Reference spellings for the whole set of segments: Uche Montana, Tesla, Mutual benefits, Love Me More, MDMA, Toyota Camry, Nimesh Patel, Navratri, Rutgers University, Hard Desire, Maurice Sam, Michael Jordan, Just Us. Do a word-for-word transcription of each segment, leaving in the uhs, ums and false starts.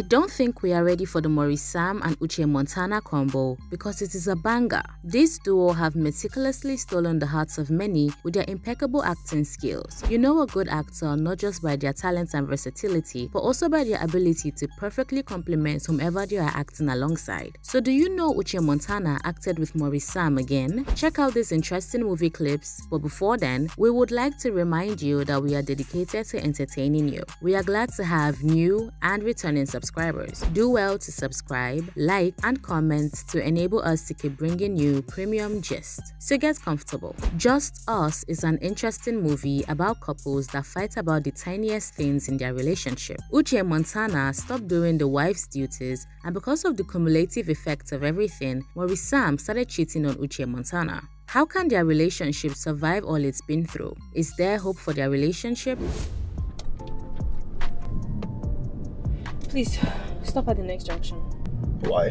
I don't think we are ready for the Maurice Sam and Uche Montana combo because it is a banger. This duo have meticulously stolen the hearts of many with their impeccable acting skills. You know a good actor not just by their talents and versatility, but also by their ability to perfectly complement whomever they are acting alongside. So do you know Uche Montana acted with Maurice Sam again? Check out these interesting movie clips, but before then, we would like to remind you that we are dedicated to entertaining you. We are glad to have new and returning subscribers. Do well to subscribe, like, and comment to enable us to keep bringing you premium gist. So get comfortable. Just Us is an interesting movie about couples that fight about the tiniest things in their relationship. Uche Montana stopped doing the wife's duties, and because of the cumulative effect of everything, Maurice Sam started cheating on Uche Montana. How can their relationship survive all it's been through? Is there hope for their relationship? Please, stop at the next junction. Why?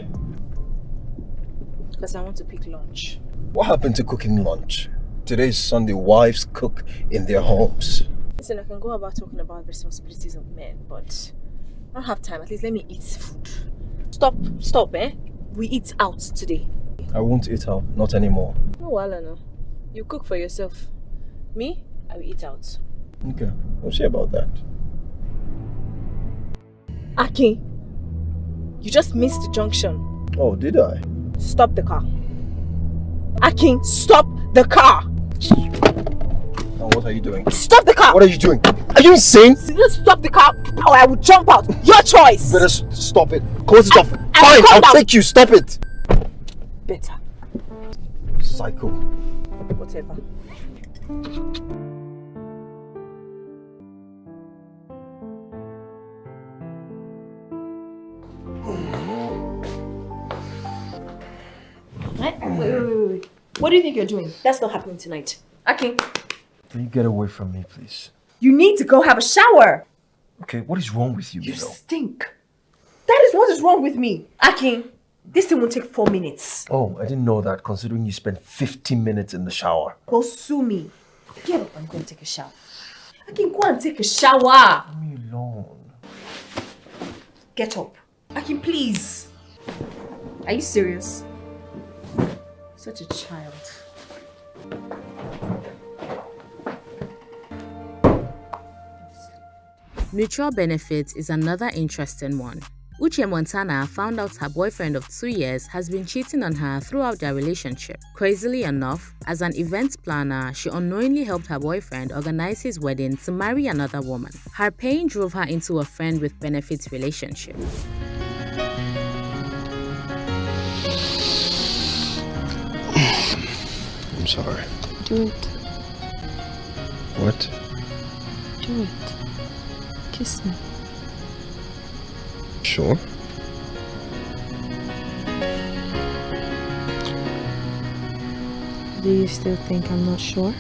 Because I want to pick lunch. What happened to cooking lunch? Today is Sunday, wives cook in their homes. Listen, I can go about talking about the responsibilities of men, but I don't have time. At least let me eat food. Stop, stop, eh? We eat out today. I won't eat out, not anymore. No, Alana, no. You cook for yourself. Me, I will eat out. Okay, we'll see about that. Aki, you just missed the junction. Oh, did I? Stop the car. Aki, stop the car! Now what are you doing? Stop the car! What are you doing? Are you insane? Stop the car or I will jump out. Your choice! Better stop it. Close it I, off. I Fine, I'll out. Take you. Stop it. Better. Psycho. Whatever. What? Wait, wait, wait, wait. What do you think you're doing? That's not happening tonight. Okay. Can you get away from me, please? You need to go have a shower. Okay, what is wrong with you, You Milo? Stink. That is what is wrong with me. Akin, this thing will take four minutes. Oh, I didn't know that, considering you spent fifteen minutes in the shower. Go sue me. Get up and go and take a shower. Akin, go and take a shower. Leave me alone. Get up. Akin, please. Are you serious? Such a child. Mutual benefits is another interesting one. Uche Montana found out her boyfriend of two years has been cheating on her throughout their relationship. Crazily enough, as an event planner, she unknowingly helped her boyfriend organize his wedding to marry another woman. Her pain drove her into a friend with benefits relationship. I'm sorry. Do it. What? Do it. Kiss me. Sure. Do you still think I'm not sure?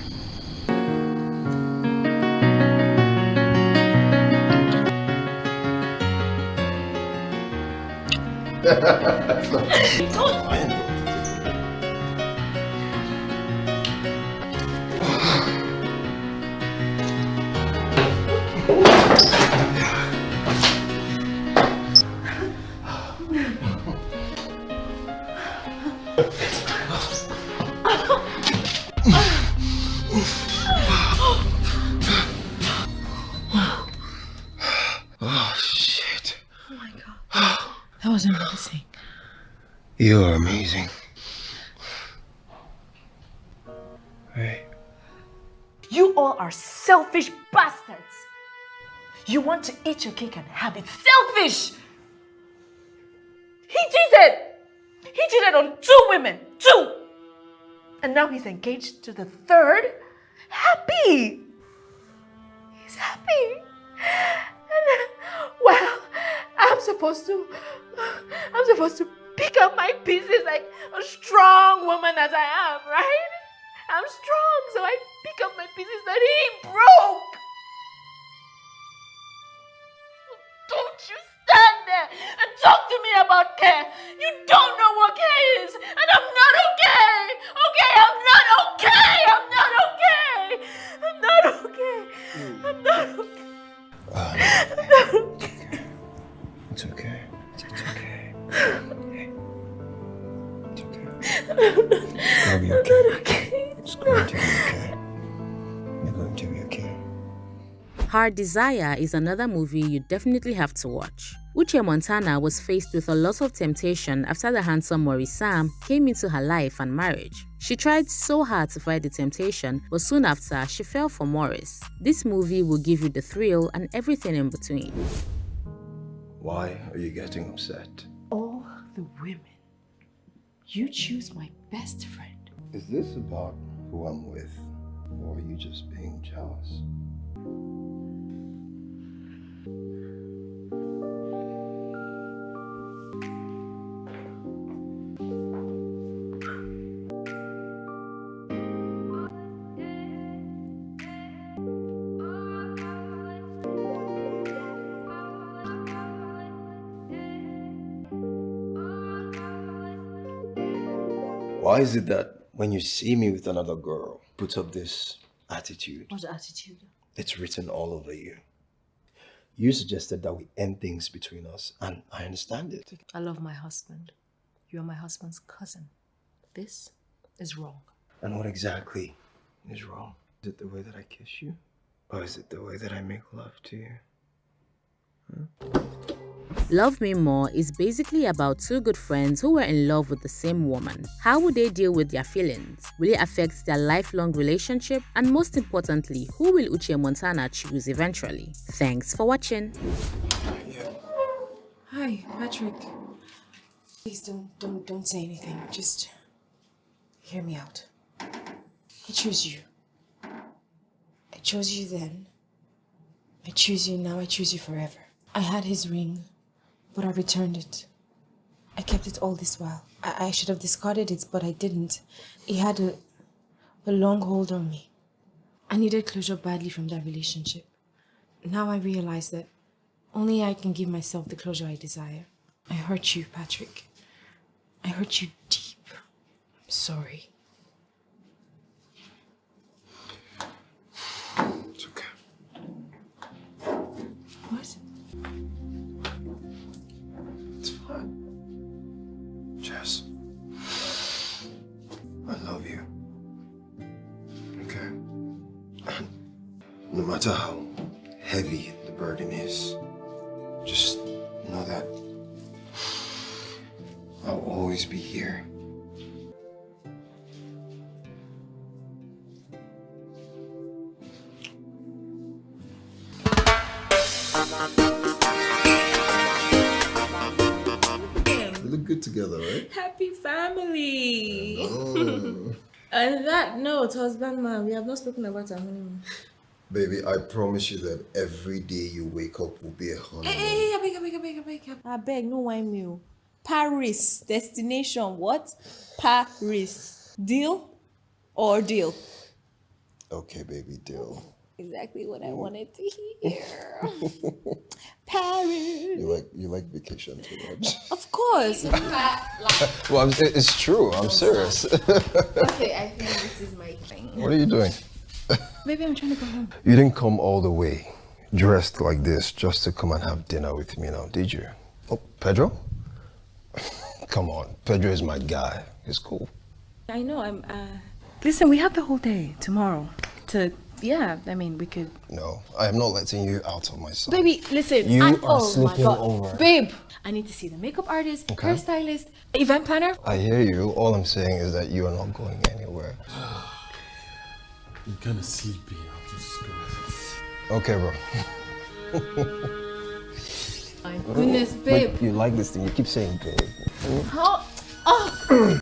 You are amazing. Hey. You all are selfish bastards. You want to eat your cake and have it. Selfish! He cheated! He cheated on two women! Two! And now he's engaged to the third. Happy! He's happy. And, well, I'm supposed to... I'm supposed to... pick up my pieces like a strong woman as I am, right? I'm strong, so I pick up my pieces that he broke. Don't you stand there and talk to me about care. You don't know what care is, and I'm not okay. Okay, I'm not okay. I'm not okay. I'm not okay. I'm not okay. I'm not okay. It's okay. It's okay. It's okay. It's gonna be okay. It's, okay. it's going to be okay. You're going to be okay. Hard Desire is another movie you definitely have to watch. Uche Montana was faced with a lot of temptation after the handsome Maurice Sam came into her life and marriage. She tried so hard to fight the temptation, but soon after, she fell for Maurice. This movie will give you the thrill and everything in between. Why are you getting upset? All the women. You choose my best friend. Is this about who I'm with, or are you just being jealous? Why is it that when you see me with another girl, put up this attitude? What attitude? It's written all over you. You suggested that we end things between us, and I understand it. I love my husband. You are my husband's cousin. This is wrong. And what exactly is wrong? Is it the way that I kiss you? Or is it the way that I make love to you? Huh? Love Me More is basically about two good friends who were in love with the same woman. How would they deal with their feelings? Will it affect their lifelong relationship? And most importantly, who will Uche Montana choose eventually? Thanks for watching. Yeah. Hi, Patrick. Please don't, don't, don't say anything. Just hear me out. I choose you. I chose you then. I choose you now. I choose you forever. I had his ring, but I returned it. I kept it all this while. I, I should have discarded it, but I didn't. It had a, a long hold on me. I needed closure badly from that relationship. Now I realize that only I can give myself the closure I desire. I hurt you, Patrick. I hurt you deep. I'm sorry. It's okay. What? Jess, I love you, okay? And no matter how heavy the burden is, just know that I'll always be here. Good together, right? Happy family. On that note, husband man, we have not spoken about our honeymoon. Baby, I promise you that every day you wake up will be a honeymoon. Hey, hey, I beg, I beg, I beg, I beg. I beg, no wine meal. Paris destination. What? Paris deal or deal? Okay, baby, deal. Exactly what I wanted to hear. Paris. You like you like vacation too much. Of course. Well, I'm, it's true. I'm serious. Okay, I think this is my thing. What are you doing? Maybe I'm trying to go home. You didn't come all the way, dressed like this, just to come and have dinner with me now, did you? Oh, Pedro. Come on, Pedro is my guy. He's cool. I know. I'm. Uh... Listen, we have the whole day tomorrow to. Yeah, I mean, we could... No, I am not letting you out of my sight. Baby, listen. You I, are oh sleeping over. Babe, I need to see the makeup artist, okay. Hairstylist, event planner. I hear you. All I'm saying is that you are not going anywhere. I'm kind of sleepy. I'll just go. Okay, bro. My goodness, babe. But you like this thing. You keep saying babe. How? Oh.